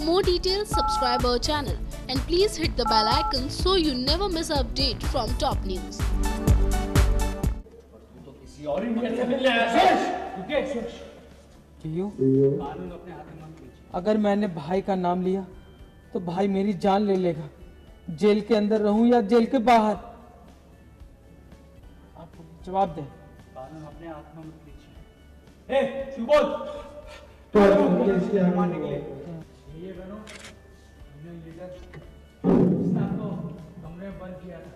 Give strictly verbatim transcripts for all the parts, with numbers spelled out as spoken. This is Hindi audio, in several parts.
For more details, subscribe our channel and please hit the bell icon so you never miss an update from Top News. अगर मैंने भाई का नाम लिया तो भाई मेरी जान ले लेगा, जेल के अंदर रहूं या जेल के बाहर। आप जवाब दें। अपने आत्मा मत लीजिए। ए, चुप बोल। तो मारने के लिए ये बनो, हमने लीडर को कमरे में बंद किया था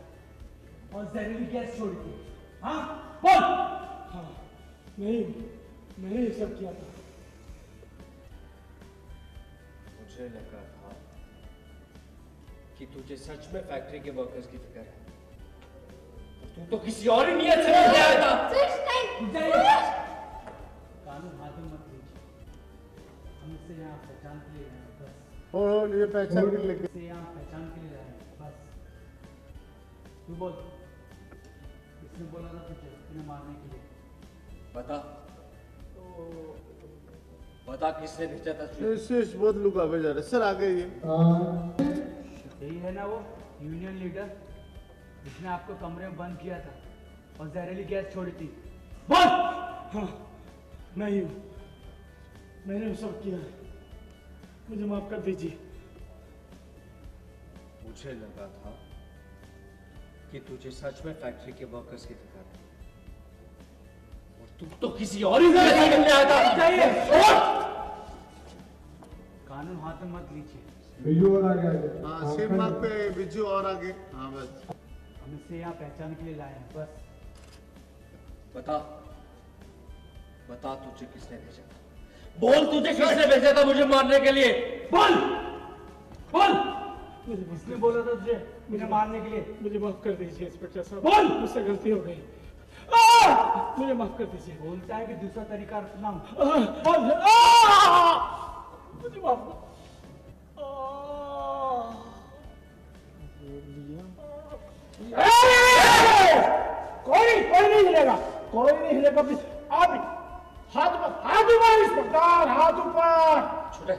और जहरीली गैस छोड़ी थी। हाँ बोल। हाँ नहीं, मैंने ये सब किया था। मुझे लगा था कि तुझे सच में फैक्ट्री के वर्कर्स की फिक्र है। तू तो किसी और ही नियत से ले आया था। सच नहीं। कानून हाथ में मत लीजिए। हम इससे यहाँ पहचान के लिए आए हैं बस। और ये पहचान के लिए इससे यहाँ पहचान के लिए आए हैं बस। तू बोल। इसने बोला था तुझे इन्हें मारने के लिए। बता। बता किसने भेजा था तुझे? इससे इस बहुत लोग आवे जा रहे हैं। सर आ गए ये। यही है ना वो यूनियन लीडर जिसने आपको कमरे में बंद किया था और जहरीली गैस छोड़ी थी। बोल। हाँ मैं ही हूँ, मैंने वो सब किया है, मुझे माफ कर दीजिए। मुझे लगा था कि तुझे सच में फैक्ट्री के वर्कर्स की फिक्र है। तू तो किसी और ही नहीं आया था। कानून हाथ में मत लीजिए। बिजू और आगे। हाँ सेम बात पे बिजू और आगे। हाँ बस। हम इसे यहाँ पहचान के लिए लाए हैं बस। बता, बता तुझे किसने भेजा था? बोल तुझे किसने भेजा था मुझे मारने के लिए? बोल, बोल। किसने बोला था तुझे मुझे मारने के लिए? मुझे माफ कर दीजिए इंस्पेक्टर साहब। बोल। मुझसे गलती हो गई, मुझे माफ कर दीजिए। बोलता है कि दूसरा तरीका अपनाऊं। मुझे माफ कर। कोई कोई नहीं हिलेगा, कोई नहीं हिलेगा। आप हाथ ऊपर, हाथ ऊपर इस प्रकार, हाथ ऊपर। छोटे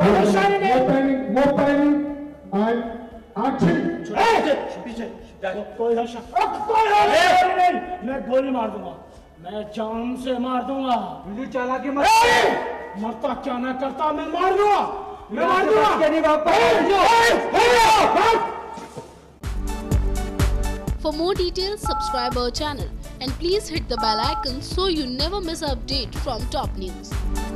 कोई निशानी नहीं। No panic, I action. कोई हर्षा कोई नहीं, मैं गोली मार दूंगा, मैं जान से मार दूंगा। बिजू चालाकी मत, मरता क्या ना करता मैं मार दूंगा, मैं मार दूंगा। For more details, subscribe our channel and please hit the bell icon so you never miss an update from Top News.